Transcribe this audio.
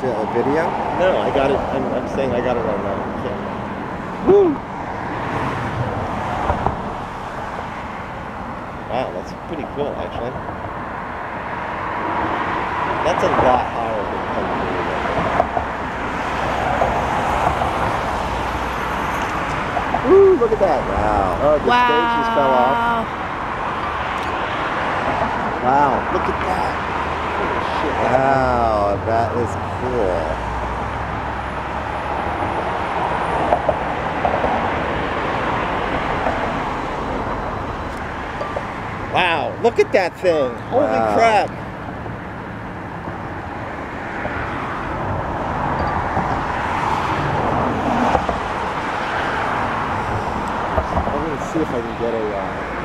to a video? No, I got it. I'm saying I got it right now. Okay. Woo! Wow, that's pretty cool, actually. That's a lot higher than coming here. Woo, look at that. Wow. Oh, the stage just fell off. Wow, look at that. Holy shit. Wow, that is cool. Wow, look at that thing. Holy crap. I'm going to see if I can get a...